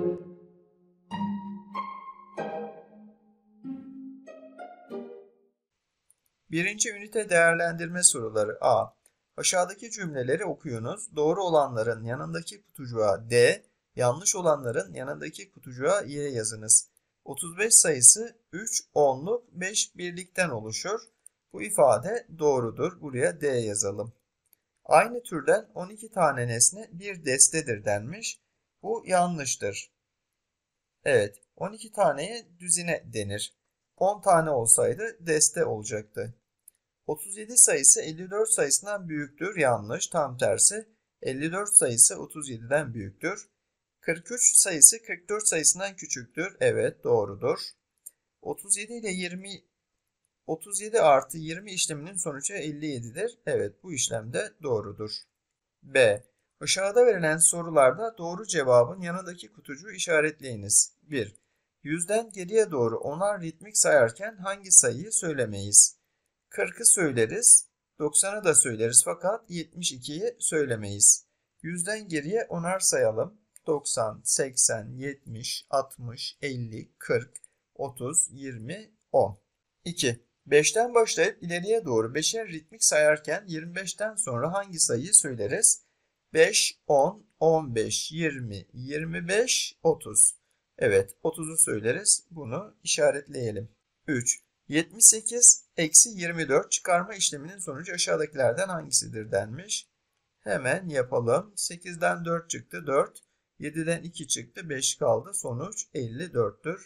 1. Ünite değerlendirme soruları. A. Aşağıdaki cümleleri okuyunuz. Doğru olanların yanındaki kutucuğa D, yanlış olanların yanındaki kutucuğa Y yazınız. 35 sayısı 3 onluk 5 birlikten oluşur. Bu ifade doğrudur. Buraya D yazalım. Aynı türden 12 tane nesne bir destedir denmiş. Bu yanlıştır. Evet, 12 taneye düzine denir. 10 tane olsaydı deste olacaktı. 37 sayısı 54 sayısından büyüktür. Yanlış. Tam tersi. 54 sayısı 37'den büyüktür. 43 sayısı 44 sayısından küçüktür. Evet, doğrudur. 37 artı 20 işleminin sonucu 57'dir. Evet, bu işlem de doğrudur. B. Aşağıda verilen sorularda doğru cevabın yanındaki kutucuğu işaretleyiniz. 1. 100'den geriye doğru 10'ar ritmik sayarken hangi sayıyı söylemeyiz? 40'ı söyleriz, 90'ı da söyleriz fakat 72'yi söylemeyiz. 100'den geriye 10'ar sayalım. 90, 80, 70, 60, 50, 40, 30, 20, 10. 2. 5'ten başlayıp ileriye doğru 5'er ritmik sayarken 25'ten sonra hangi sayıyı söyleriz? 5, 10, 15, 20, 25, 30. Evet, 30'u söyleriz. Bunu işaretleyelim. 3. 78 eksi 24 çıkarma işleminin sonucu aşağıdakilerden hangisidir denmiş. Hemen yapalım. 8'den 4 çıktı 4. 7'den 2 çıktı 5 kaldı. Sonuç 54'tür.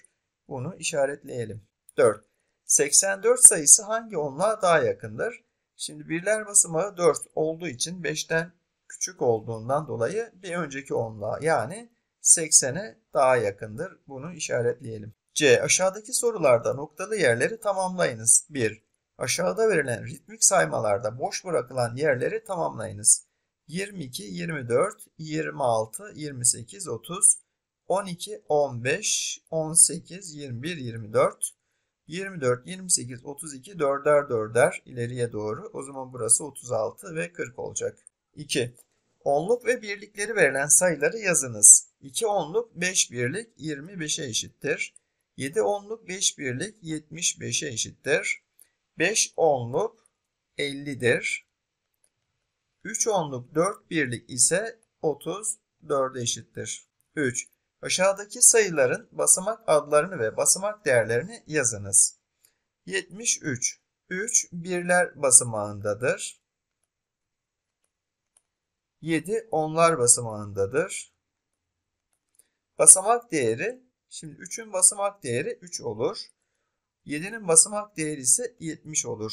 Bunu işaretleyelim. 4. 84 sayısı hangi onluğa daha yakındır? Şimdi birler basamağı 4 olduğu için 5'ten küçük olduğundan dolayı bir önceki onluğa yani 80'e daha yakındır. Bunu işaretleyelim. C. Aşağıdaki sorularda noktalı yerleri tamamlayınız. 1. Aşağıda verilen ritmik saymalarda boş bırakılan yerleri tamamlayınız. 22, 24, 26, 28, 30, 12, 15, 18, 21, 24, 24, 28, 32, 4'er 4'er ileriye doğru. O zaman burası 36 ve 40 olacak. 2. Onluk ve birlikleri verilen sayıları yazınız. 2 onluk 5 birlik 25'e eşittir. 7 onluk 5 birlik 75'e eşittir. 5 onluk 50'dir. 3 onluk 4 birlik ise 34'e eşittir. 3. Aşağıdaki sayıların basamak adlarını ve basamak değerlerini yazınız. 73. 3 birler basamağındadır. 7 onlar basamağındadır. Basamak değeri, şimdi 3'ün basamak değeri 3 olur. 7'nin basamak değeri ise 70 olur.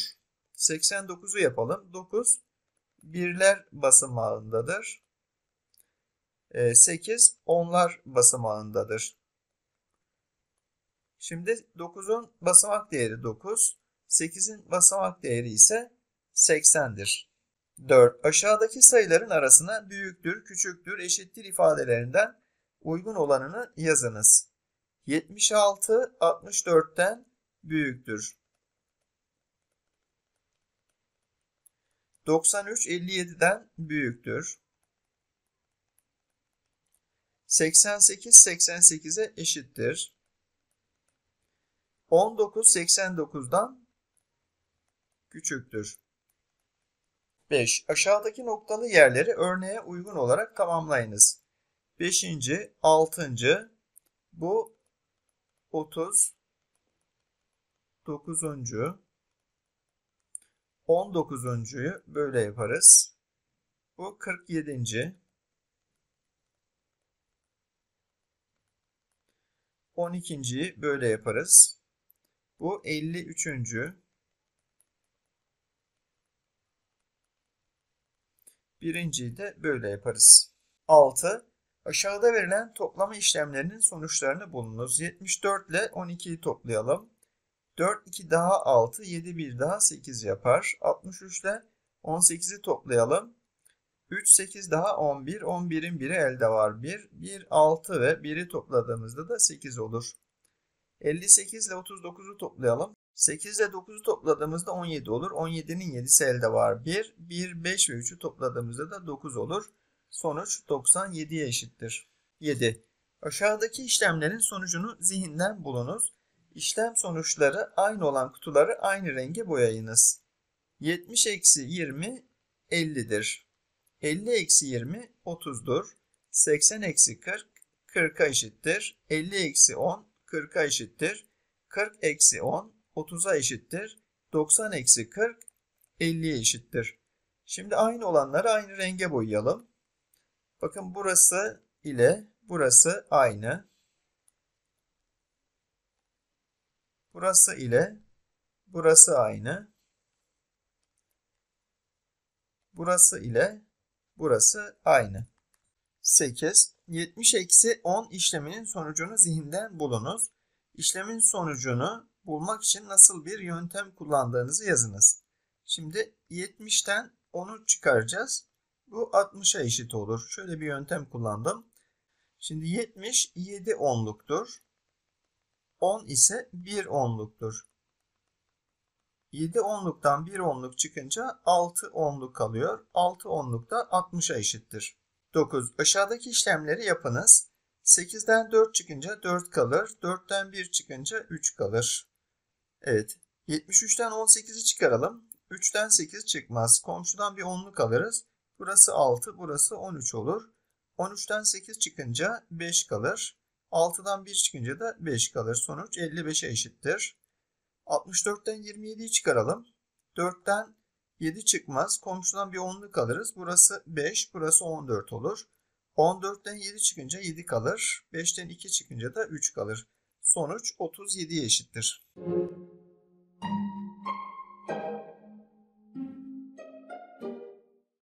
89'u yapalım. 9 birler basamağındadır. 8 onlar basamağındadır. Şimdi 9'un basamak değeri 9. 8'in basamak değeri ise 80'dir. 4. Aşağıdaki sayıların arasına büyüktür, küçüktür, eşittir ifadelerinden uygun olanını yazınız. 76 64'ten büyüktür. 93 57'den büyüktür. 88 88'e eşittir. 19 89'dan küçüktür. 5. Aşağıdaki noktalı yerleri örneğe uygun olarak tamamlayınız. 5. 6. Bu 30. 9. 19.'yu böyle yaparız. Bu 47. 12.'yi böyle yaparız. Bu 53. 1.'yi de böyle yaparız. 6. Aşağıda verilen toplama işlemlerinin sonuçlarını bulunuz. 74 ile 12'yi toplayalım. 4 2 daha 6, 7 1 daha 8 yapar. 63 ile 18'i toplayalım. 3 8 daha 11, 11'in biri elde var. 1, 1 6 ve 1'i topladığımızda da 8 olur. 58 ile 39'u toplayalım. 8 ile 9'u topladığımızda 17 olur. 17'nin 7'si elde var. 1, 1, 5 ve 3'ü topladığımızda da 9 olur. Sonuç 97'ye eşittir. 7. Aşağıdaki işlemlerin sonucunu zihinden bulunuz. İşlem sonuçları aynı olan kutuları aynı renge boyayınız. 70-20 50'dir. 50-20 30'dur. 80-40 40'a eşittir. 50-10 40'a eşittir. 40-10 30'a eşittir. 90-40 50'ye eşittir. Şimdi aynı olanları aynı renge boyayalım. Bakın burası ile burası aynı. Burası ile burası aynı. Burası ile burası aynı. 8. 70-10 işleminin sonucunu zihinden bulunuz. İşlemin sonucunu bulmak için nasıl bir yöntem kullandığınızı yazınız. Şimdi 70'ten 10'u çıkaracağız. Bu 60'a eşit olur. Şöyle bir yöntem kullandım. Şimdi 70 7 onluktur. 10 ise 1 onluktur. 7 onluktan 1 onluk çıkınca 6 onluk kalıyor. 6 onluk da 60'a eşittir. 9. Aşağıdaki işlemleri yapınız. 8'den 4 çıkınca 4 kalır. 4'ten 1 çıkınca 3 kalır. Evet. 73'ten 18'i çıkaralım. 3'ten 8 çıkmaz. Komşudan bir onluk alırız. Burası 6, burası 13 olur. 13'ten 8 çıkınca 5 kalır. 6'dan 1 çıkınca da 5 kalır. Sonuç 55'e eşittir. 64'ten 27'yi çıkaralım. 4'ten 7 çıkmaz. Komşudan bir 10'luk alırız. Burası 5, burası 14 olur. 14'ten 7 çıkınca 7 kalır. 5'ten 2 çıkınca da 3 kalır. Sonuç 37'ye eşittir.